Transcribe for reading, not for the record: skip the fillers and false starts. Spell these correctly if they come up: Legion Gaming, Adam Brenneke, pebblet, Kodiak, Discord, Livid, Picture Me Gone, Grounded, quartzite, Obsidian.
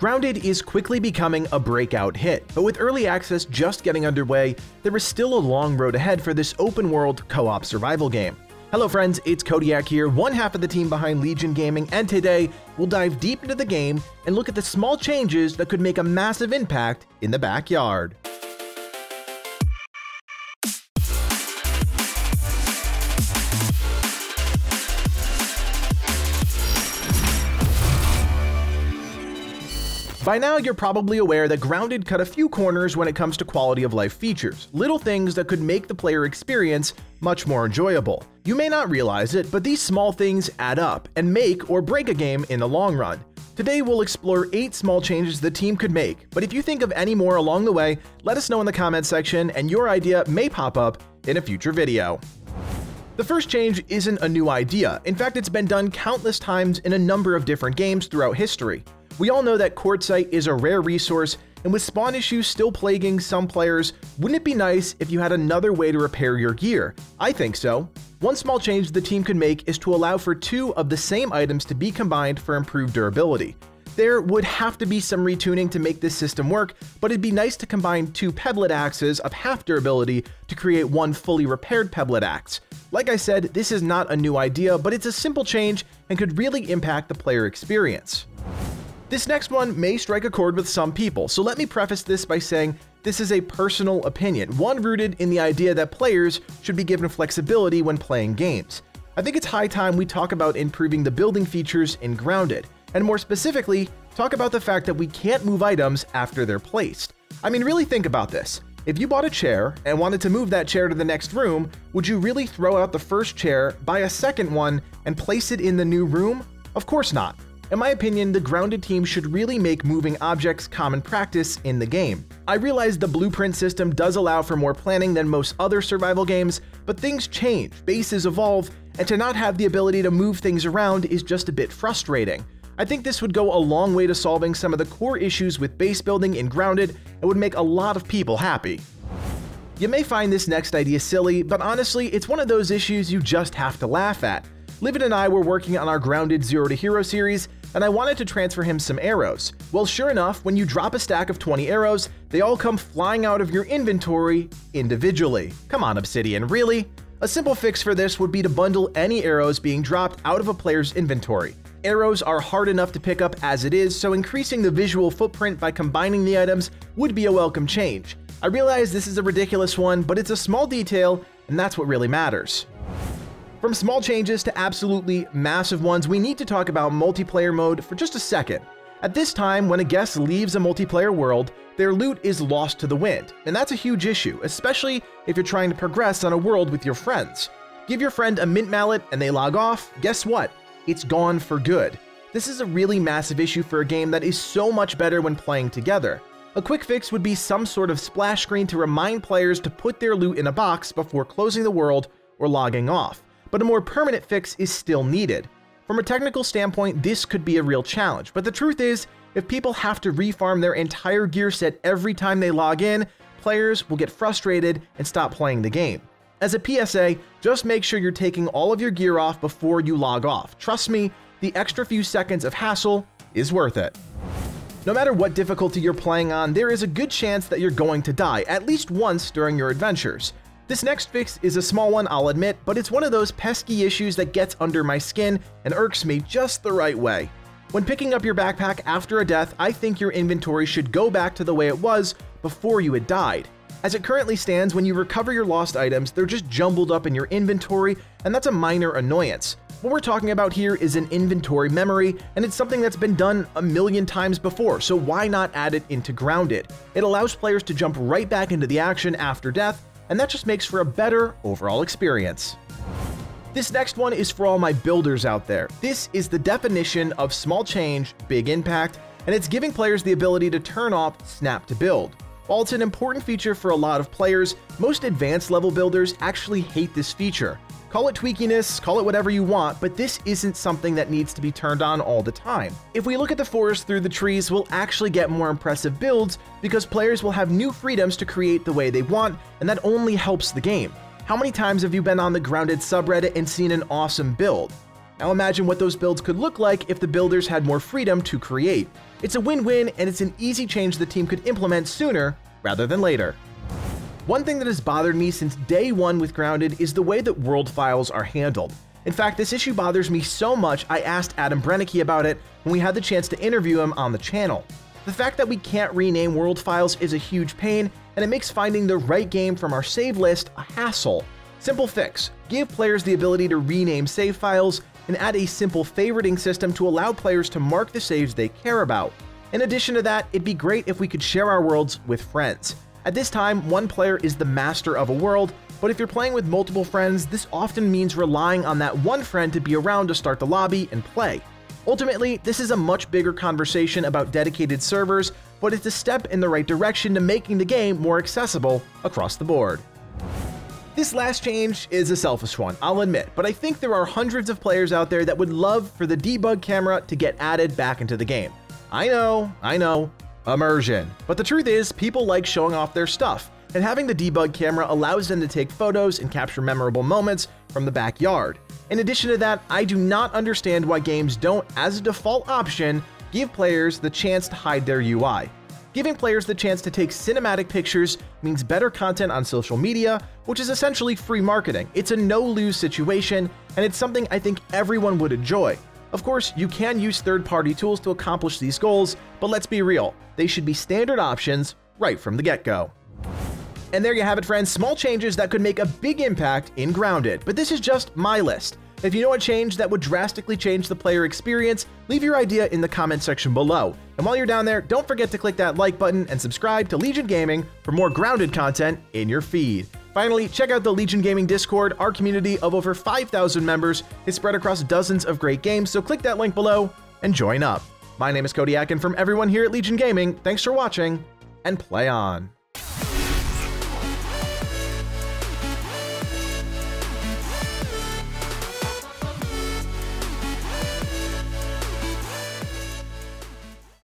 Grounded is quickly becoming a breakout hit, but with early access just getting underway, there is still a long road ahead for this open-world co-op survival game. Hello friends, it's Kodiak here, one half of the team behind Legion Gaming, and today we'll dive deep into the game and look at the small changes that could make a massive impact in the backyard. By now, you're probably aware that Grounded cut a few corners when it comes to quality of life features, little things that could make the player experience much more enjoyable. You may not realize it, but these small things add up and make or break a game in the long run. Today, we'll explore 8 small changes the team could make, but if you think of any more along the way, let us know in the comments section and your idea may pop up in a future video. The first change isn't a new idea. In fact, it's been done countless times in a number of different games throughout history. We all know that quartzite is a rare resource, and with spawn issues still plaguing some players, wouldn't it be nice if you had another way to repair your gear? I think so. One small change the team could make is to allow for 2 of the same items to be combined for improved durability. There would have to be some retuning to make this system work, but it'd be nice to combine 2 pebblet axes of half durability to create one fully repaired pebblet axe. Like I said, this is not a new idea, but it's a simple change and could really impact the player experience. This next one may strike a chord with some people, so let me preface this by saying this is a personal opinion, one rooted in the idea that players should be given flexibility when playing games. I think it's high time we talk about improving the building features in Grounded, and more specifically, talk about the fact that we can't move items after they're placed. I mean, really think about this. If you bought a chair and wanted to move that chair to the next room, would you really throw out the first chair, buy a second one, and place it in the new room? Of course not. In my opinion, the Grounded team should really make moving objects common practice in the game. I realize the blueprint system does allow for more planning than most other survival games, but things change, bases evolve, and to not have the ability to move things around is just a bit frustrating. I think this would go a long way to solving some of the core issues with base building in Grounded and would make a lot of people happy. You may find this next idea silly, but honestly, it's one of those issues you just have to laugh at. Livid and I were working on our Grounded Zero to Hero series, and I wanted to transfer him some arrows. Well, sure enough, when you drop a stack of 20 arrows, they all come flying out of your inventory individually. Come on, Obsidian, really? A simple fix for this would be to bundle any arrows being dropped out of a player's inventory. Arrows are hard enough to pick up as it is, so increasing the visual footprint by combining the items would be a welcome change. I realize this is a ridiculous one, but it's a small detail, and that's what really matters. From small changes to absolutely massive ones, we need to talk about multiplayer mode for just a second. At this time, when a guest leaves a multiplayer world, their loot is lost to the wind, and that's a huge issue, especially if you're trying to progress on a world with your friends. Give your friend a mint mallet and they log off, guess what? It's gone for good. This is a really massive issue for a game that is so much better when playing together. A quick fix would be some sort of splash screen to remind players to put their loot in a box before closing the world or logging off. But a more permanent fix is still needed. From a technical standpoint, this could be a real challenge, but the truth is, if people have to refarm their entire gear set every time they log in, players will get frustrated and stop playing the game. As a PSA, just make sure you're taking all of your gear off before you log off. Trust me, the extra few seconds of hassle is worth it. No matter what difficulty you're playing on, there is a good chance that you're going to die at least once during your adventures. This next fix is a small one, I'll admit, but it's one of those pesky issues that gets under my skin and irks me just the right way. When picking up your backpack after a death, I think your inventory should go back to the way it was before you had died. As it currently stands, when you recover your lost items, they're just jumbled up in your inventory, and that's a minor annoyance. What we're talking about here is an inventory memory, and it's something that's been done a million times before, so why not add it into Grounded? It allows players to jump right back into the action after death, and that just makes for a better overall experience. This next one is for all my builders out there. This is the definition of small change, big impact, and it's giving players the ability to turn off Snap to Build. While it's an important feature for a lot of players, most advanced level builders actually hate this feature. Call it tweakiness, call it whatever you want, but this isn't something that needs to be turned on all the time. If we look at the forest through the trees, we'll actually get more impressive builds because players will have new freedoms to create the way they want, and that only helps the game. How many times have you been on the Grounded subreddit and seen an awesome build? Now imagine what those builds could look like if the builders had more freedom to create. It's a win-win, and it's an easy change the team could implement sooner rather than later. One thing that has bothered me since day one with Grounded is the way that world files are handled. In fact, this issue bothers me so much I asked Adam Brenneke about it when we had the chance to interview him on the channel. The fact that we can't rename world files is a huge pain, and it makes finding the right game from our save list a hassle. Simple fix: give players the ability to rename save files and add a simple favoriting system to allow players to mark the saves they care about. In addition to that, it'd be great if we could share our worlds with friends. At this time, one player is the master of a world, but if you're playing with multiple friends, this often means relying on that one friend to be around to start the lobby and play. Ultimately, this is a much bigger conversation about dedicated servers, but it's a step in the right direction to making the game more accessible across the board. This last change is a selfish one, I'll admit, but I think there are hundreds of players out there that would love for the debug camera to get added back into the game. I know, immersion. But the truth is, people like showing off their stuff, and having the debug camera allows them to take photos and capture memorable moments from the backyard. In addition to that, I do not understand why games don't, as a default option, give players the chance to hide their UI. Giving players the chance to take cinematic pictures means better content on social media, which is essentially free marketing. It's a no-lose situation, and it's something I think everyone would enjoy. Of course, you can use third-party tools to accomplish these goals, but let's be real, they should be standard options right from the get-go. And there you have it, friends, small changes that could make a big impact in Grounded. But this is just my list. If you know a change that would drastically change the player experience, leave your idea in the comment section below. And while you're down there, don't forget to click that like button and subscribe to Legion Gaming for more Grounded content in your feed. Finally, check out the Legion Gaming Discord. Our community of over 5,000 members is spread across dozens of great games, so click that link below and join up. My name is Kodiak, and from everyone here at Legion Gaming, thanks for watching, and play on!